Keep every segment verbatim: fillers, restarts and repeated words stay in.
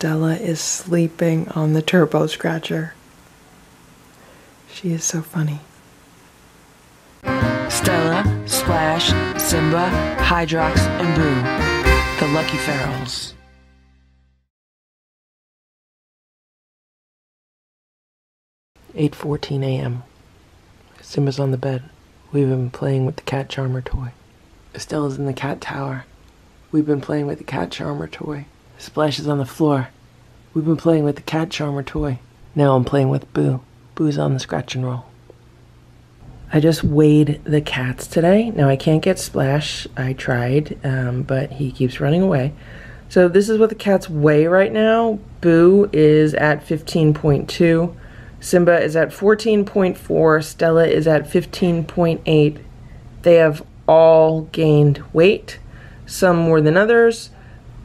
Stella is sleeping on the turbo-scratcher. She is so funny. Stella, Splash, Simba, Hydrox, and Boo, the Lucky Ferals. eight fourteen a m Simba's on the bed. We've been playing with the Cat Charmer toy. Stella's in the Cat Tower. We've been playing with the Cat Charmer toy. Splash is on the floor. We've been playing with the Cat Charmer toy. Now I'm playing with Boo. Boo's on the scratch and roll. I just weighed the cats today. Now I can't get Splash. I tried, um, but he keeps running away. So this is what the cats weigh right now. Boo is at fifteen point two. Simba is at fourteen point four, Stella is at fifteen point eight. They have all gained weight, some more than others.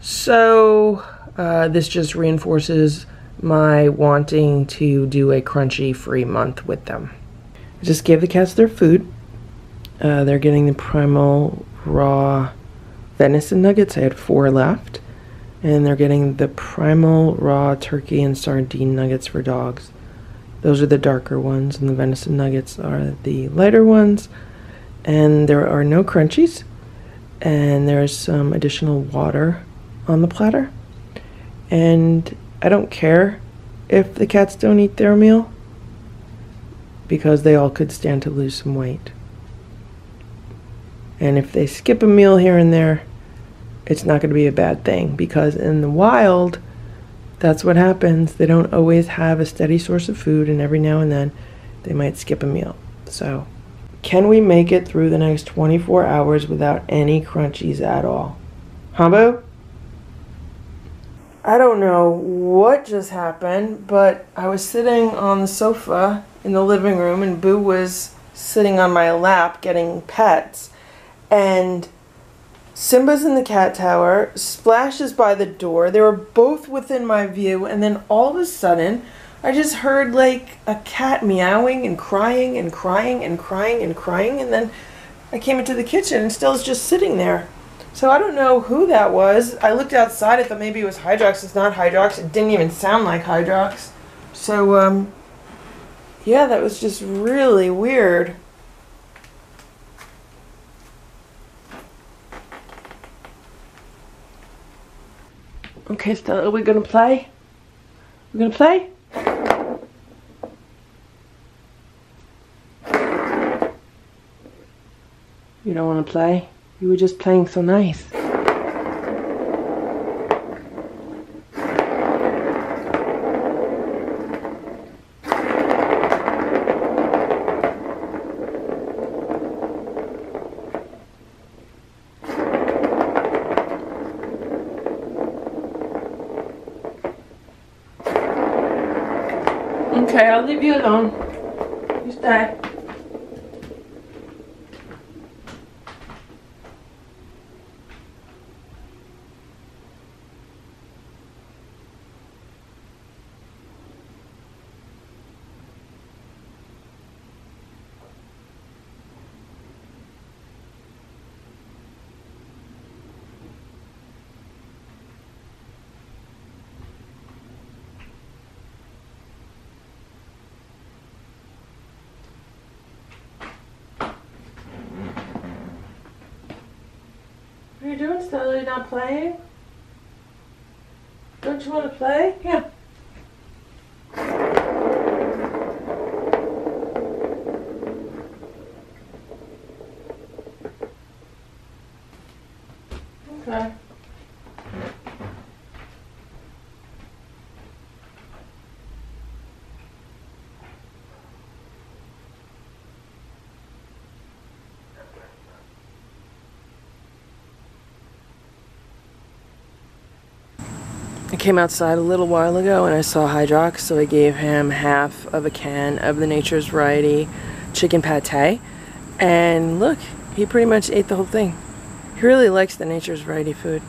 So uh, this just reinforces my wanting to do a crunchy-free month with them. I just gave the cats their food. Uh, they're getting the primal raw venison nuggets. I had four left. And they're getting the primal raw turkey and sardine nuggets for dogs. Those are the darker ones, and the venison nuggets are the lighter ones. And there are no crunchies. And there's some additional water on the platter. And I don't care if the cats don't eat their meal, because they all could stand to lose some weight. And if they skip a meal here and there, it's not going to be a bad thing, because in the wild, that's what happens. They don't always have a steady source of food, and every now and then they might skip a meal. So, can we make it through the next twenty-four hours without any crunchies at all? Humbo? I don't know what just happened, but I was sitting on the sofa in the living room and Boo was sitting on my lap getting pets, and Simba's in the Cat Tower, Splash is by the door. They were both within my view, and then all of a sudden, I just heard like a cat meowing and crying and crying and crying and crying, and then I came into the kitchen and Stella's just sitting there. So I don't know who that was. I looked outside, I thought maybe it was Hydrox. It's not Hydrox. It didn't even sound like Hydrox. So, um, yeah, that was just really weird. Okay, Stella, are we gonna play? We're gonna play? You don't wanna play? You were just playing so nice. Okay, I'll leave you alone. You stay. What are you doing, Stella? You're not playing? Don't you want to play? Yeah. Okay. I came outside a little while ago and I saw Hydrox, so I gave him half of a can of the Nature's Variety Chicken Pate, and look, he pretty much ate the whole thing. He really likes the Nature's Variety food.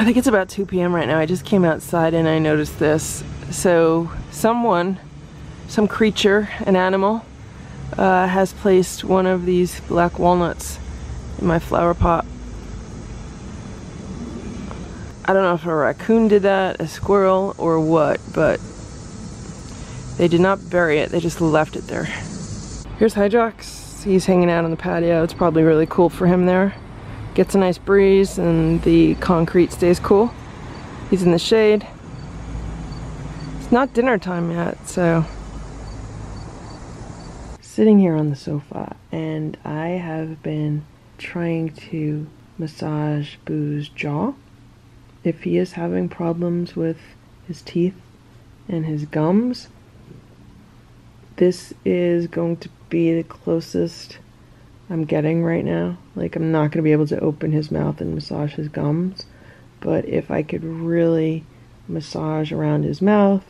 I think it's about two P M right now. I just came outside and I noticed this. So someone, some creature, an animal, uh, has placed one of these black walnuts in my flower pot. I don't know if a raccoon did that, a squirrel, or what, but they did not bury it, they just left it there. Here's Hydrox. He's hanging out on the patio. It's probably really cool for him there. Gets a nice breeze and the concrete stays cool. He's in the shade. It's not dinner time yet, so. Sitting here on the sofa, and I have been trying to massage Boo's jaw. If he is having problems with his teeth and his gums, this is going to be the closest I'm getting right now. Like, I'm not going to be able to open his mouth and massage his gums, but if I could really massage around his mouth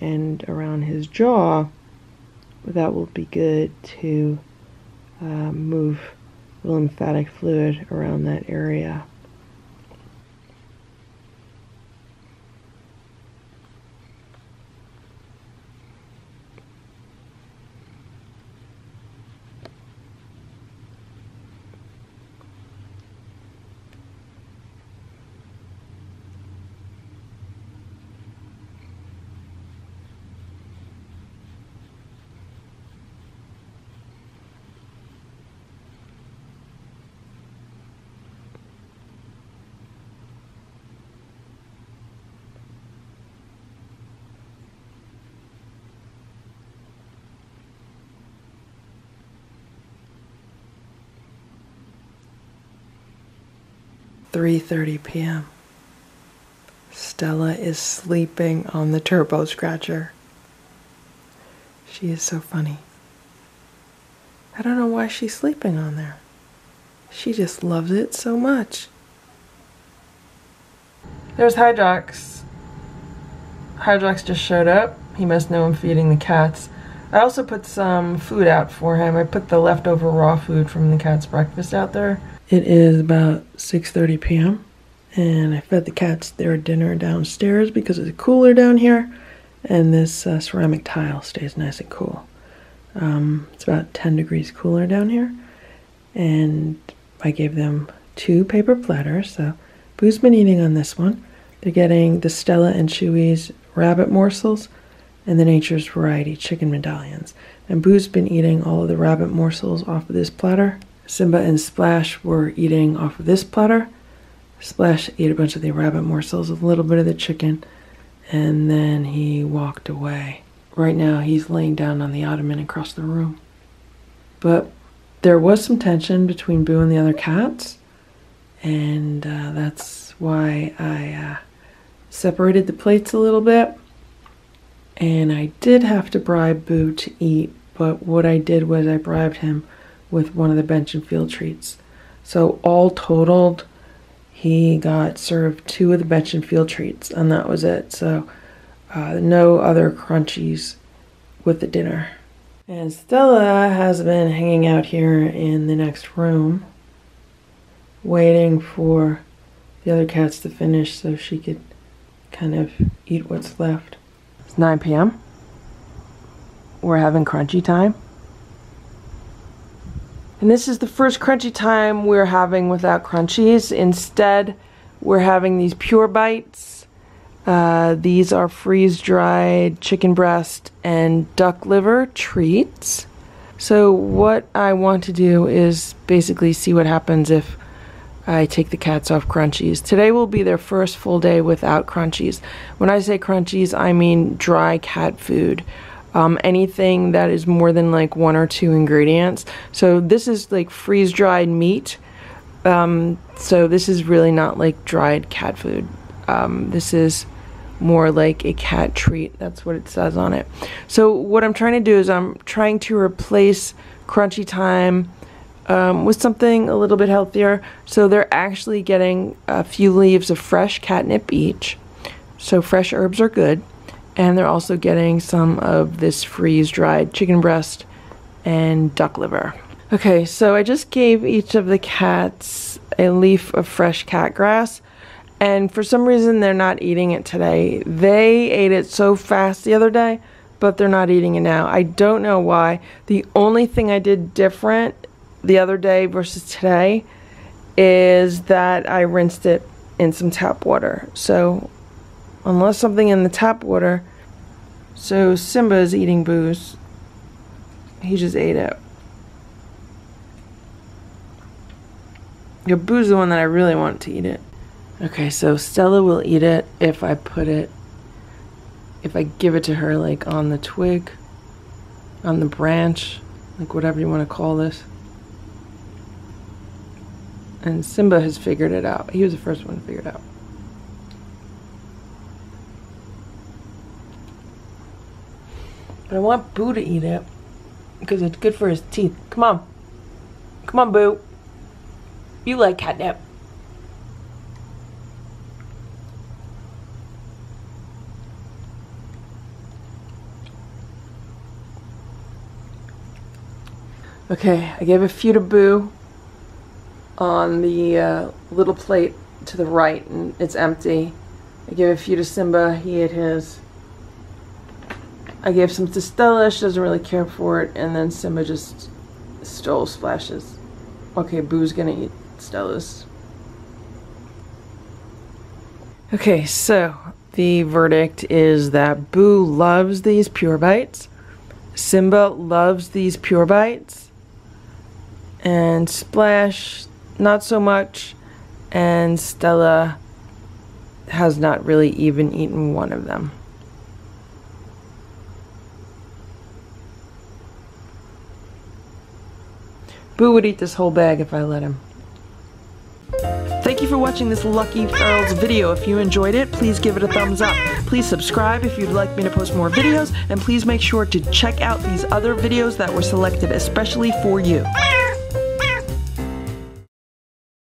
and around his jaw, that will be good to uh, move the lymphatic fluid around that area. three thirty P M Stella is sleeping on the turbo-scratcher. She is so funny. I don't know why she's sleeping on there. She just loves it so much. There's Hydrox. Hydrox just showed up. He must know I'm feeding the cats. I also put some food out for him. I put the leftover raw food from the cat's breakfast out there. It is about six thirty P M and I fed the cats their dinner downstairs because it's cooler down here, and this uh, ceramic tile stays nice and cool. Um, it's about ten degrees cooler down here, and I gave them two paper platters. So Boo's been eating on this one. They're getting the Stella and Chewy's rabbit morsels and the Nature's Variety Chicken Medallions. And Boo's been eating all of the rabbit morsels off of this platter. Simba and Splash were eating off of this platter. Splash ate a bunch of the rabbit morsels, a little bit of the chicken, and then he walked away. Right now he's laying down on the ottoman across the room. But there was some tension between Boo and the other cats, and uh, that's why I uh, separated the plates a little bit. And I did have to bribe Boo to eat, but what I did was I bribed him with one of the bench and field treats. So all totaled, he got served two of the bench and field treats, and that was it. So uh, no other crunchies with the dinner. And Stella has been hanging out here in the next room, waiting for the other cats to finish so she could kind of eat what's left. It's nine P M We're having crunchy time. And this is the first crunchy time we're having without crunchies. Instead, we're having these Pure Bites. Uh, these are freeze-dried chicken breast and duck liver treats. So what I want to do is basically see what happens if I take the cats off crunchies. Today will be their first full day without crunchies. When I say crunchies, I mean dry cat food. Um, anything that is more than like one or two ingredients. So this is like freeze-dried meat. Um, so this is really not like dried cat food. Um, this is more like a cat treat. That's what it says on it. So what I'm trying to do is I'm trying to replace crunchy time um, with something a little bit healthier. So they're actually getting a few leaves of fresh catnip each. So fresh herbs are good. And they're also getting some of this freeze-dried chicken breast and duck liver. Okay, so I just gave each of the cats a leaf of fresh cat grass, and for some reason they're not eating it today. They ate it so fast the other day, but they're not eating it now. I don't know why. The only thing I did different the other day versus today is that I rinsed it in some tap water. So unless something in the tap water, so Simba is eating Boo's. He just ate it. Yeah, Boo's the one that I really want to eat it. Okay, so Stella will eat it if I put it, if I give it to her like on the twig, on the branch, like whatever you want to call this. And Simba has figured it out. He was the first one to figure it out. But I want Boo to eat it because it's good for his teeth. Come on. Come on, Boo. You like catnip. Okay, I gave a few to Boo on the uh, little plate to the right, and it's empty. I gave a few to Simba, he ate his. I gave some to Stella, she doesn't really care for it, and then Simba just stole Splash's. Okay, Boo's gonna eat Stella's. Okay, so the verdict is that Boo loves these Pure Bites, Simba loves these Pure Bites, and Splash not so much, and Stella has not really even eaten one of them. Boo would eat this whole bag if I let him. Thank you for watching this Lucky Ferals video. If you enjoyed it, please give it a thumbs up. Please subscribe if you'd like me to post more videos, and please make sure to check out these other videos that were selected especially for you.